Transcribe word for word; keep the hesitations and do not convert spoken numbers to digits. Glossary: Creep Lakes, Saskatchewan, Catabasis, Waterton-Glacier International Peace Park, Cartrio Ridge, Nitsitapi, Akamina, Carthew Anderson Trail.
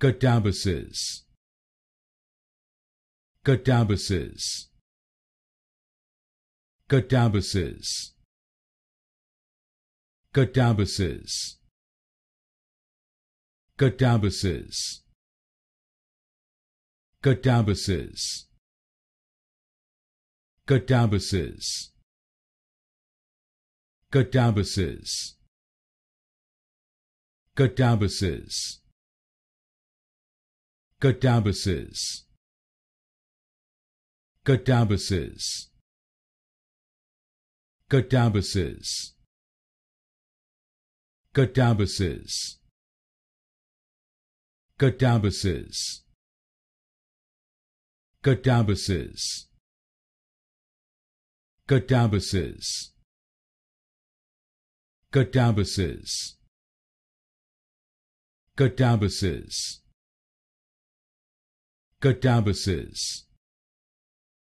Catabasis. Catabasis. Catabasis. Catabasis. Catabasis. Catabasis. Catabasis. Catabasis. Catabasis. Catabasis. Catabasis. Catabasis. Catabasis. Catabasis. Catabasis. Catabasis. Catabasis. Catabasis. Catabasis.